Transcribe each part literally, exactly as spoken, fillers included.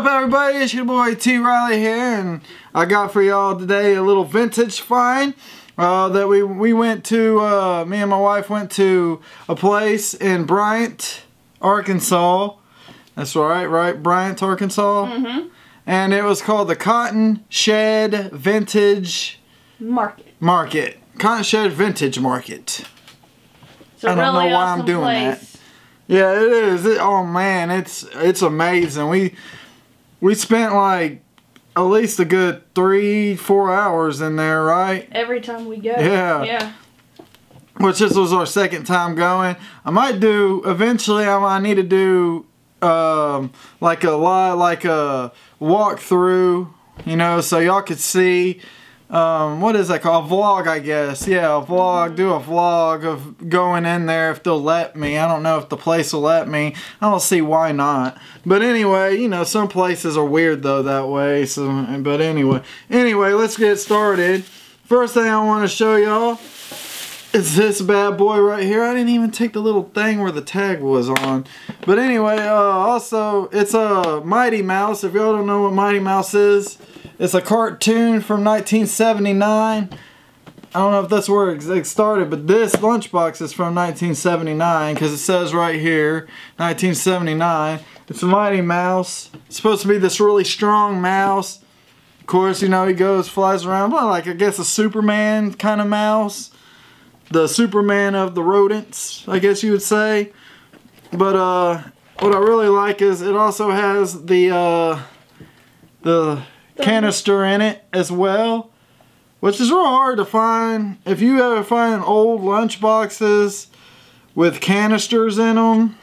up, everybody? It's your boy T. Riley here, and I got for y'all today a little vintage find uh, that we we went to. Uh, me and my wife went to a place in Bryant, Arkansas. That's right, right? Bryant, Arkansas. Mm-hmm. And it was called the Cotton Shed Vintage Market. Market. Cotton Shed Vintage Market. It's a I don't really know why awesome I'm doing place. that. Yeah, it is. It, oh man, it's it's amazing. We we spent like at least a good three, four hours in there, right? Every time we go. Yeah. Yeah. Which this was our second time going. I might do eventually. I might need to do um, like a lot, like a walk through, you know, so y'all could see. Um, what is that called? A vlog, I guess. Yeah, a vlog. Do a vlog of going in there if they'll let me. I don't know if the place will let me. I don't see why not. But anyway, you know, some places are weird though that way. So, but anyway. Anyway, let's get started. First thing I want to show y'all is this bad boy right here. I didn't even take the little thing where the tag was on. But anyway, uh, also, it's a Mighty Mouse. If y'all don't know what Mighty Mouse is, it's a cartoon from nineteen seventy-nine. I don't know if that's where it started, but this lunchbox is from nineteen seventy-nine because it says right here, nineteen seventy-nine. It's a Mighty Mouse. It's supposed to be this really strong mouse. Of course, you know, he goes, flies around, well, like I guess a Superman kind of mouse. The Superman of the rodents, I guess you would say. But uh, what I really like is it also has the uh, the... canister in it as well, which is real hard to find. If you ever find old lunch boxes with canisters in them,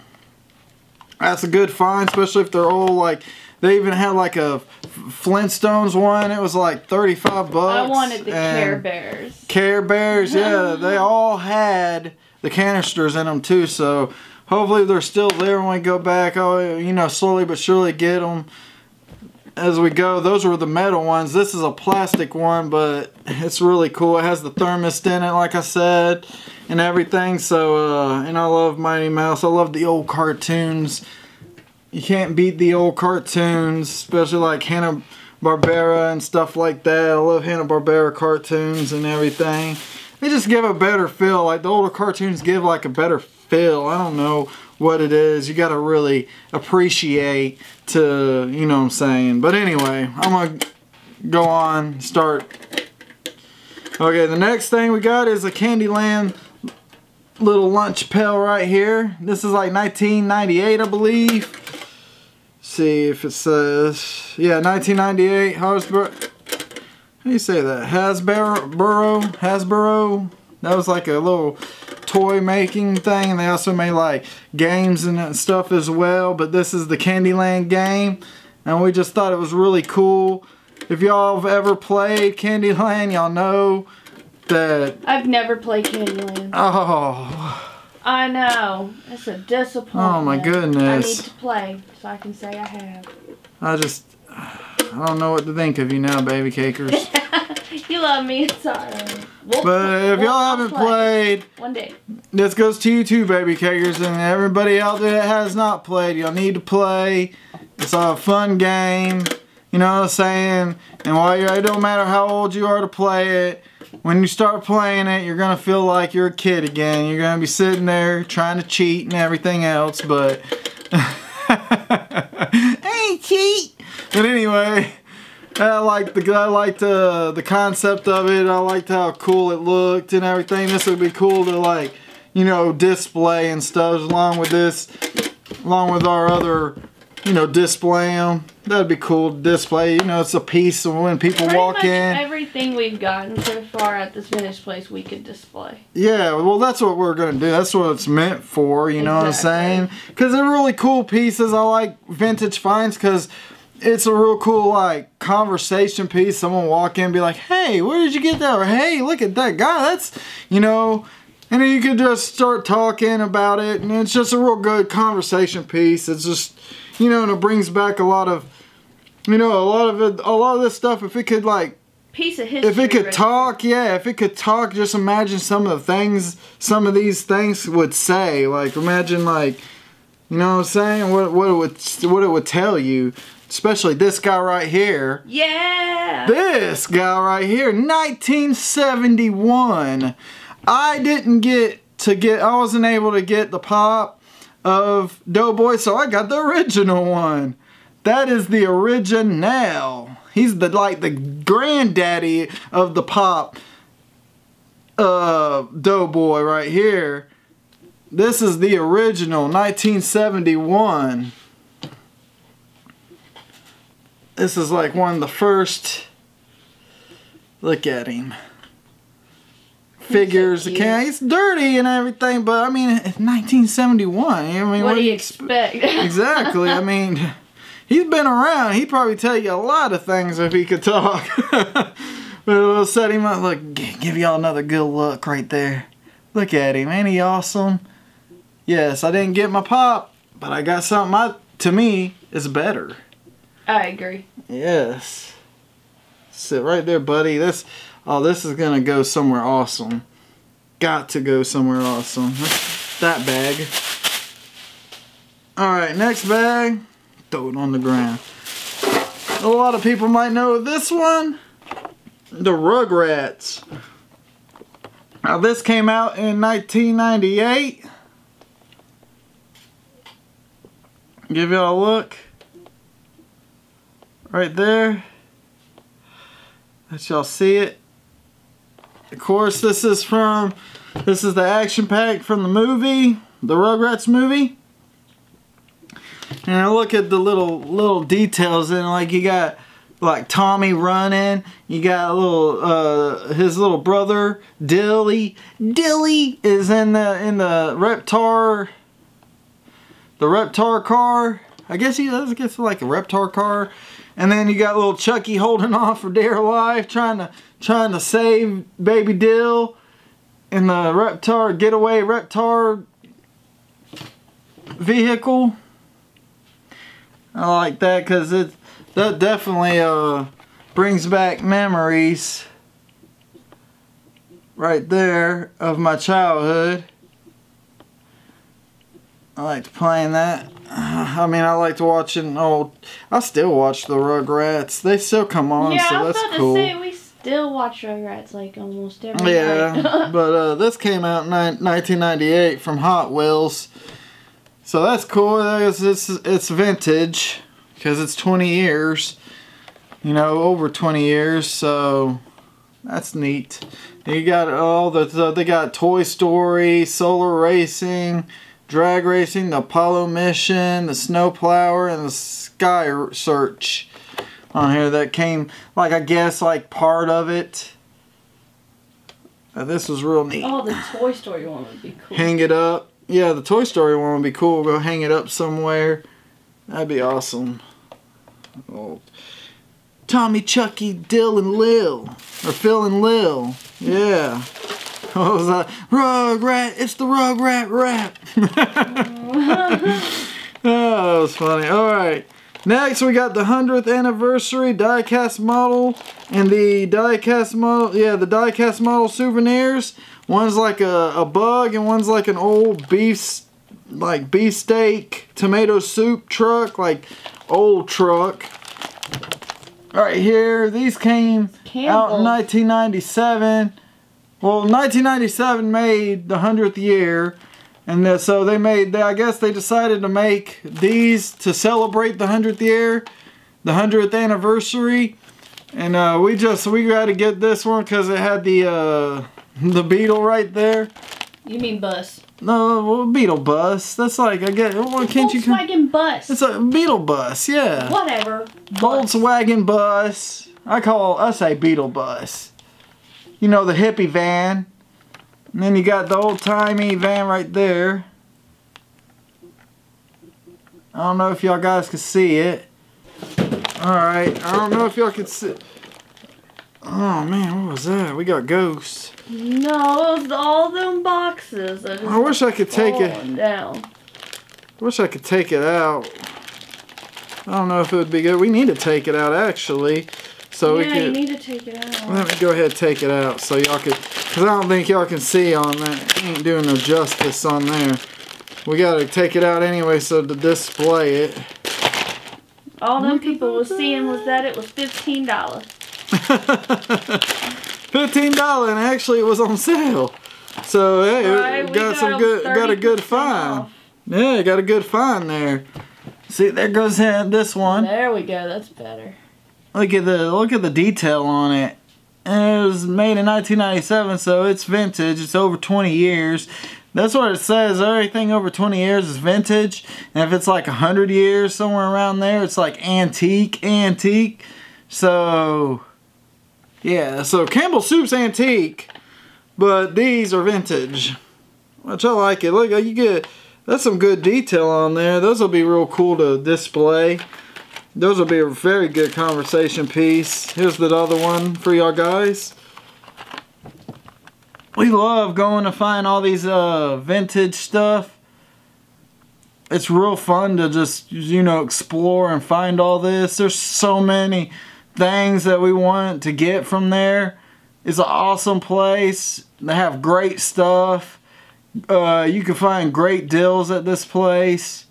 that's a good find, especially if they're old. Like they even had like a Flintstones one. It was like thirty-five bucks. I wanted the Care Bears. Care Bears, yeah. They all had the canisters in them too, so hopefully they're still there when we go back. Oh, you know, slowly but surely get them as we go. Those were the metal ones. This is a plastic one, but it's really cool. It has the thermos in it, like I said, and everything. So, uh, and I love Mighty Mouse. I love the old cartoons. You can't beat the old cartoons, especially like Hanna-Barbera and stuff like that. I love Hanna-Barbera cartoons and everything. They just give a better feel. Like the older cartoons give like a better feel. I don't know what it is. You gotta really appreciate to, you know what I'm saying. But anyway, I'm gonna go on, start. Okay, the next thing we got is a Candyland little lunch pail right here. This is like nineteen ninety-eight, I believe. See if it says, yeah, nineteen ninety-eight, Hasbro. How do you say that? Hasbro, Hasbro. That was like a little toy making thing, and they also made like games and stuff as well. But this is the Candyland game, and we just thought it was really cool. If y'all have ever played Candyland, y'all know that I've never played Candyland. Oh, I know, it's a disappointment. Oh my goodness. I need to play so I can say I have. I just I don't know what to think of you now, baby cakers. You love me, it's alright. We'll, but if we'll y'all haven't play. played, one day. This goes to you too, baby cakers, and everybody out there that has not played, y'all need to play. It's a fun game, you know what I'm saying? And while you're, it don't matter how old you are to play it, when you start playing it, you're gonna feel like you're a kid again. You're gonna be sitting there trying to cheat and everything else, but ain't cheat. But anyway. I liked the I liked uh, the concept of it. I liked how cool it looked and everything. This would be cool to like, you know, display and stuff along with this, along with our other, you know, display them. That'd be cool to display. You know, it's a piece of when people Pretty walk much in. Everything we've gotten so far at this vintage place, we could display. Yeah, well, that's what we're gonna do. That's what it's meant for. You know exactly. what I'm saying? Because they're really cool pieces. I like vintage finds because it's a real cool like conversation piece. Someone walk in and be like, hey, where did you get that? Or hey, look at that guy. That's, you know, and then you could just start talking about it. And it's just a real good conversation piece. It's just, you know, and it brings back a lot of, you know, a lot of it, a lot of this stuff. If it could like, piece of history. If it could right talk, there. yeah, if it could talk, just imagine some of the things, some of these things would say. Like imagine like, you know what I'm saying? What, what, it, would, what it would tell you. Especially this guy right here. Yeah! This guy right here, nineteen seventy-one. I didn't get to get, I wasn't able to get the pop of Doughboy, so I got the original one. That is the original. He's the like the granddaddy of the pop uh, Doughboy right here. This is the original, nineteen seventy-one. This is like one of the first, look at him, figures. So okay, he's dirty and everything, but I mean, nineteen seventy-one. I mean, what, what do you expect? Exactly. I mean, he's been around. He'd probably tell you a lot of things if he could talk. But it'll set him up. Look, give y'all another good look right there. Look at him. Ain't he awesome? Yes, I didn't get my pop, but I got something I, to me is better. I agree. Yes. Sit right there, buddy. This, oh, this is gonna go somewhere awesome. Got to go somewhere awesome. That bag. All right, next bag. Throw it on the ground. A lot of people might know this one. The Rugrats. Now this came out in nineteen ninety-eight. Give y'all a look. Right there. Let y'all see it. Of course, this is from, this is the action pack from the movie, the Rugrats movie. And I look at the little little details, and like you got like Tommy running, you got a little uh, his little brother Dilly. Dilly is in the in the Reptar, the Reptar car. I guess he does get like a Reptar car. And then you got little Chucky holding on for dear life, trying to trying to save Baby Dill in the Reptar getaway Reptar vehicle. I like that because it that definitely uh, brings back memories right there of my childhood. I liked playing that. I mean, I liked watching old. I still watch the Rugrats. They still come on, yeah, so that's cool. Yeah, I was about to say, we still watch Rugrats like almost every yeah, night. Yeah, but uh, this came out in nineteen ninety-eight from Hot Wheels. So that's cool. It's, it's, it's vintage because it's twenty years. You know, over twenty years, so that's neat. You got all the, the they got Toy Story, Solar Racing, Drag Racing, the Apollo Mission, the Snowplower, and the Sky Search on here that came, like, I guess, like, part of it. Now, this was real neat. Oh, the Toy Story one would be cool. Hang it up. Yeah, the Toy Story one would be cool. Go hang it up somewhere. That'd be awesome. Oh. Tommy, Chucky, Dill, and Lil. Or Phil and Lil. Yeah. What was that? Rugrat, it's the Rugrat rap. Oh, that was funny. Alright, next we got the hundredth anniversary diecast model and the diecast model, yeah, the diecast model souvenirs. One's like a, a bug and one's like an old beef, like beefsteak tomato soup truck, like old truck. Right here, these came Campbell's out in nineteen ninety-seven. Well, nineteen ninety-seven made the hundredth year, and so they made, I guess they decided to make these to celebrate the hundredth year, the hundredth anniversary, and uh, we just, we got to get this one because it had the, uh, the Beetle right there. You mean bus? No, well, Beetle bus. That's like, I guess, well, can't you? Volkswagen bus. It's a Beetle bus, yeah. Whatever. Bus. Volkswagen bus. I call, I say Beetle bus. You know, the hippie van. And then you got the old-timey van right there. I don't know if y'all guys can see it. Alright, I don't know if y'all can see. Oh man, what was that? We got ghosts. No, it was all them boxes. I, I wish I could take it down. I wish I could take it out. I don't know if it would be good. We need to take it out, actually. So yeah, we can, you need to take it out. Let me go ahead and take it out so y'all could, because I don't think y'all can see on that. Ain't doing no justice on there. We got to take it out anyway so to display it. All them people was seeing was that it was fifteen dollars. fifteen dollars, and actually it was on sale. So hey, right, got, got some good, got a good find. Off. Yeah, got a good find there. See, there goes this one. There we go. That's better. Look at the look at the detail on it. And it was made in nineteen ninety-seven, so it's vintage. It's over twenty years. That's what it says. Everything over twenty years is vintage. And if it's like one hundred years, somewhere around there, it's like antique, antique. So, yeah. So Campbell Soup's antique, but these are vintage. Which I like it. Look, you get, that's some good detail on there. Those will be real cool to display. Those will be a very good conversation piece. Here's the other one for y'all guys. We love going to find all these uh, vintage stuff. It's real fun to just, you know, explore and find all this. There's so many things that we want to get from there. It's an awesome place. They have great stuff. Uh, you can find great deals at this place.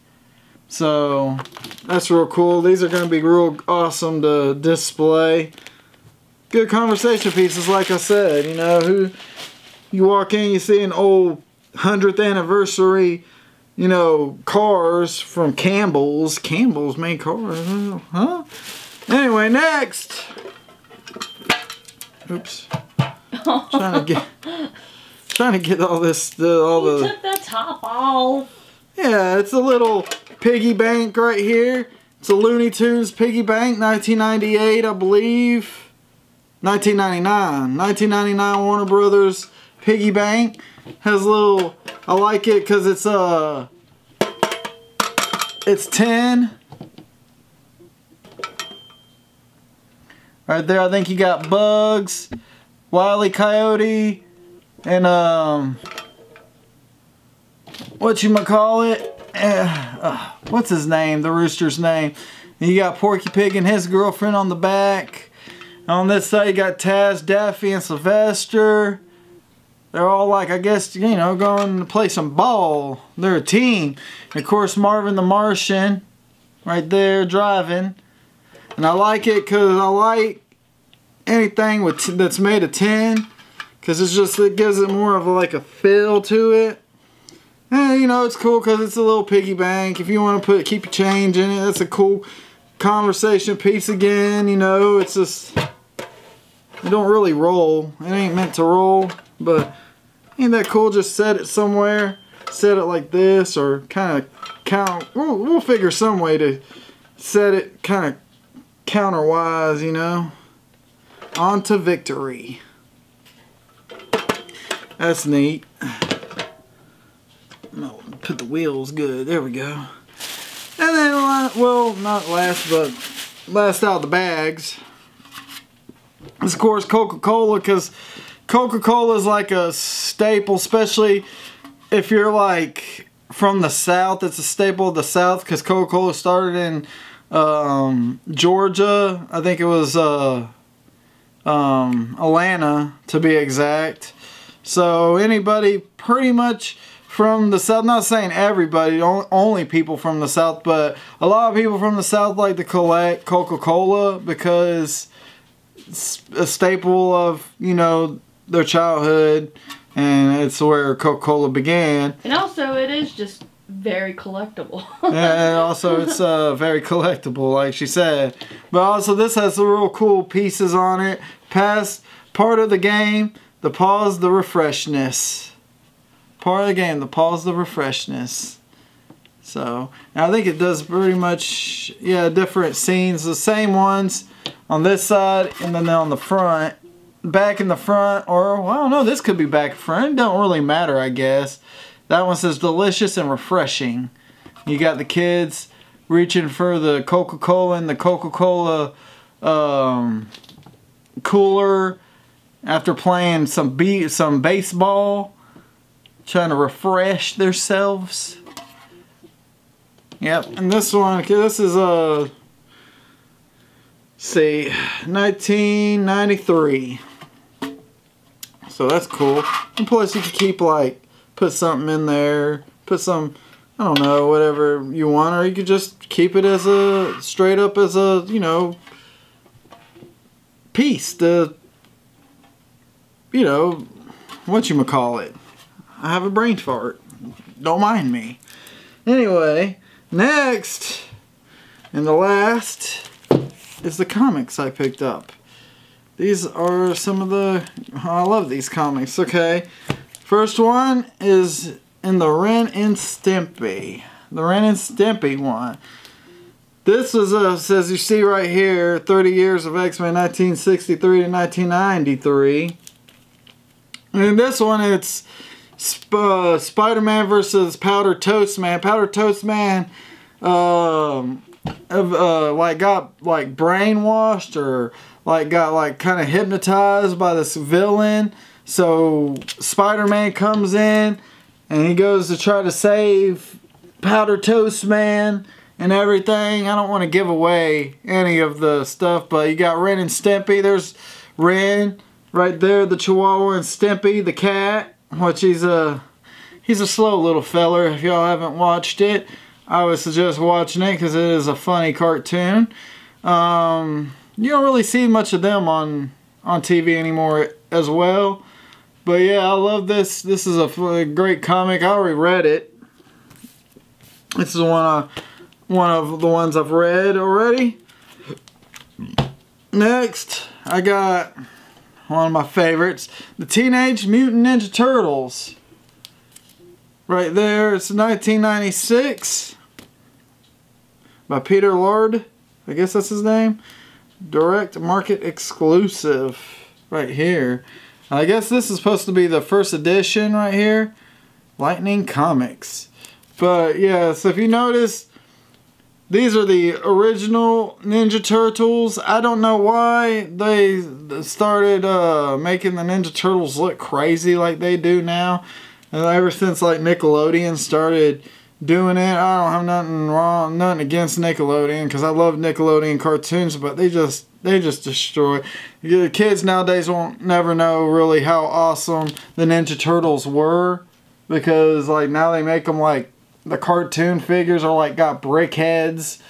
So, that's real cool. These are going to be real awesome to display. Good conversation pieces, like I said, you know, who... You walk in, you see an old hundredth anniversary, you know, cars from Campbell's. Campbell's made cars, huh? Anyway, next. Oops. trying to get, trying to get all this, the, all the. You took the top off. Yeah, it's a little piggy bank right here. It's a Looney Tunes piggy bank, nineteen ninety-eight, I believe. nineteen ninety-nine, nineteen ninety-nine Warner Brothers. Piggy bank has a little. I like it because it's uh, it's ten. Right there, I think you got Bugs, Wile E. Coyote, and um, what you call it? Uh, uh, what's his name? The rooster's name. And you got Porky Pig and his girlfriend on the back. And on this side, you got Taz, Daffy, and Sylvester. They're all like, I guess, you know, going to play some ball. They're a team. And of course, Marvin the Martian, right there, driving. And I like it because I like anything with t that's made of tin. Because it's just, it gives it more of a, like a feel to it. And, you know, it's cool because it's a little piggy bank. If you want to put, keep your change in it, that's a cool conversation piece again. You know, it's just, it don't really roll. It ain't meant to roll. But ain't that cool? Just set it somewhere, set it like this, or kind of count. We'll, we'll figure some way to set it kind of counterwise, you know. On to victory. That's neat. No, put the wheels good. There we go. And then, well, not last, but last out the bags. It's, of course, Coca-Cola, because Coca-Cola is like a staple, especially if you're like from the South. It's a staple of the South because Coca-Cola started in um, Georgia. I think it was uh, um, Atlanta, to be exact. So anybody pretty much from the South, not saying everybody, only people from the South, but a lot of people from the South like to collect Coca-Cola because it's a staple of, you know, their childhood, and it's where Coca-Cola began. And also it is just very collectible. Yeah, and also it's uh, very collectible, like she said. But also this has some real cool pieces on it. Past part of the game, the pause, the refreshness. Part of the game, the pause, the refreshness. So, and I think it does pretty much, yeah, different scenes. The same ones on this side, and then on the front. Back in the front, or well, I don't know, this could be back front. It don't really matter, I guess. That one says delicious and refreshing. You got the kids reaching for the Coca-Cola and the Coca-Cola um, cooler after playing some be some baseball, trying to refresh themselves. Yep, and this one, this is a uh, see, nineteen ninety-three. So that's cool. And plus you can keep like, put something in there, put some I don't know, whatever you want, or you could just keep it as a, straight up as a, you know, piece to, you know, whatchamacallit. I have a brain fart. Don't mind me. Anyway, next and the last is the comics I picked up. These are some of the, oh, I love these comics, okay. First one is in the Ren and Stimpy. The Ren and Stimpy one. This is a, says you see right here, thirty years of X-Men nineteen sixty-three to nineteen ninety-three. And in this one it's Sp uh, Spider-Man versus Powder Toast Man. Powder Toast Man um, uh, like got like brainwashed or like got like kind of hypnotized by this villain. So Spider-Man comes in and he goes to try to save Powder Toast Man and everything. I don't want to give away any of the stuff, but you got Ren and Stimpy. There's Ren right there, the Chihuahua, and Stimpy, the cat, which he's a, he's a slow little feller. If y'all haven't watched it, I would suggest watching it because it is a funny cartoon. Um, you don't really see much of them on, on T V anymore as well. But yeah, I love this. This is a great comic. I already read it. This is one of, one of the ones I've read already. Next, I got one of my favorites, the Teenage Mutant Ninja Turtles. Right there, it's nineteen ninety-six by Peter Lord. I guess that's his name. Direct market exclusive right here. I guess this is supposed to be the first edition right here. Lightning Comics. But yeah, so if you notice, these are the original Ninja Turtles. I don't know why they started uh, making the Ninja Turtles look crazy like they do now. And ever since like Nickelodeon started doing it, I don't have nothing wrong, nothing against Nickelodeon, because I love Nickelodeon cartoons, but they just They just destroy. The kids nowadays won't never know really how awesome the Ninja Turtles were, because like now they make them like the cartoon figures are like got brick heads,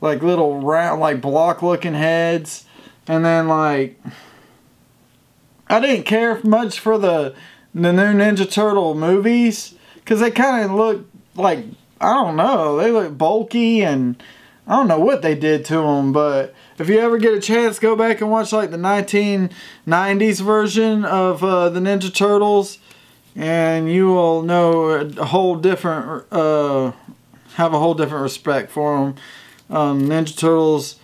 like little round like block looking heads, and then like I didn't care much for the the new Ninja Turtle movies because they kind of look like, I don't know, they look bulky and I don't know what they did to them, but if you ever get a chance, go back and watch like the nineteen nineties version of uh, the Ninja Turtles, and you will know a whole different, uh, have a whole different respect for them. Um, Ninja Turtles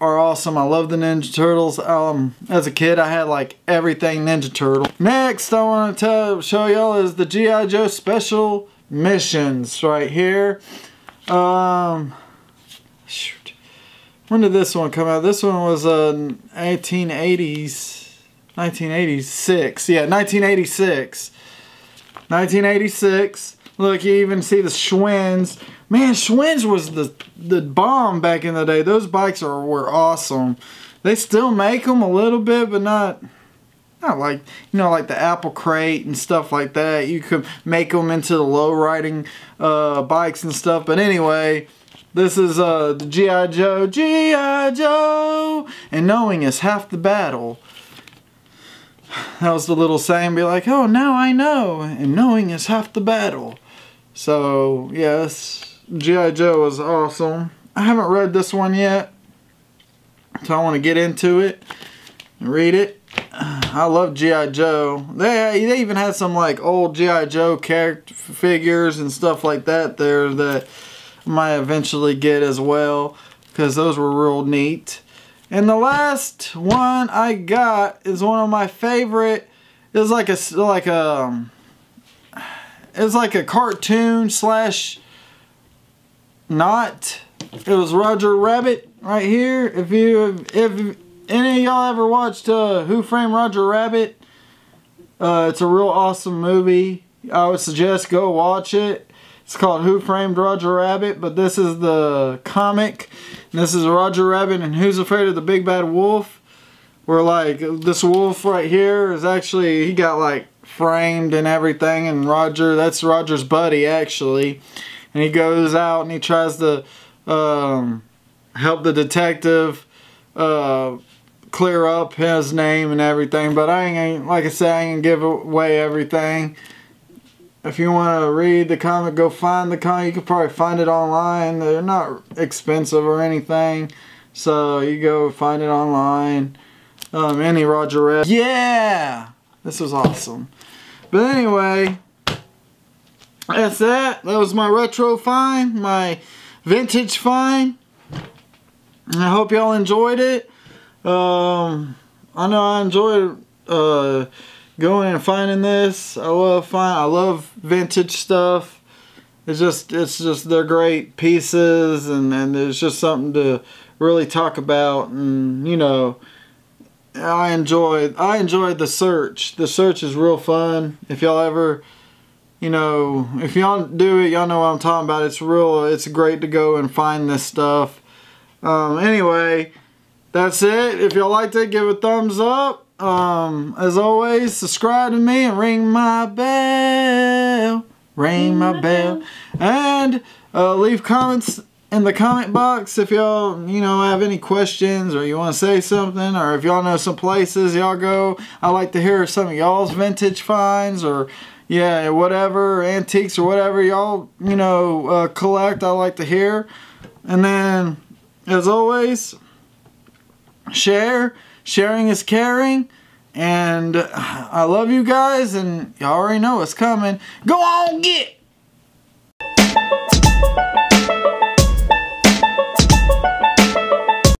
are awesome. I love the Ninja Turtles. Um, as a kid, I had like everything Ninja Turtle. Next, I want to tell, show y'all is the G I. Joe Special Missions right here. Um... Shoot. When did this one come out? This one was uh, eighteen eighties, nineteen eighty-six. Yeah, nineteen eighty-six. nineteen eighty-six. Look, you even see the Schwinns. Man, Schwinns was the the bomb back in the day. Those bikes are were awesome. They still make them a little bit, but not not like, you know, like the Apple Crate and stuff like that. You could make them into the low riding uh, bikes and stuff. But anyway, this is uh, the G I. Joe. G I. Joe! And knowing is half the battle. That was the little saying, be like, oh, now I know. And knowing is half the battle. So, yes, G I. Joe was awesome. I haven't read this one yet, so I want to get into it and read it. I love G I. Joe. They, they even had some, like, old G I. Joe character figures and stuff like that there that might eventually get as well, because those were real neat. And the last one I got is one of my favorite. It's like a like a it's like a cartoon slash not. It was Roger Rabbit right here. If you if any of y'all ever watched uh, Who Framed Roger Rabbit, uh, it's a real awesome movie. I would suggest go watch it. It's called Who Framed Roger Rabbit, but this is the comic. And this is Roger Rabbit and Who's Afraid of the Big Bad Wolf. Where like this wolf right here is actually, he got like framed and everything, and Roger, that's Roger's buddy actually. and he goes out and he tries to um, help the detective uh, clear up his name and everything. But I ain't, like I said, I ain't give away everything. If you want to read the comic, go find the comic. You can probably find it online. They're not expensive or anything. So you go find it online. Um, any Roger Rabbit. Yeah! This was awesome. But anyway, that's that. That was my retro find, my vintage find. And I hope y'all enjoyed it. Um, I know I enjoyed uh, going and finding this. I love find. I love vintage stuff. It's just, it's just they're great pieces, and and there's just something to really talk about, and you know, I enjoyed. I enjoyed the search. The search is real fun. If y'all ever, you know, if y'all do it, y'all know what I'm talking about. It's real. It's great to go and find this stuff. Um, anyway, that's it. If y'all liked it, give it a thumbs up. Um, as always, subscribe to me and ring my bell, ring my bell, and uh, leave comments in the comment box if y'all, you know, have any questions or you want to say something, or if y'all know some places y'all go. I like to hear some of y'all's vintage finds, or yeah, whatever, antiques or whatever y'all, you know, uh, collect. I like to hear. And then, as always, share. Sharing is caring, and I love you guys, and y'all already know it's coming. Go on, get!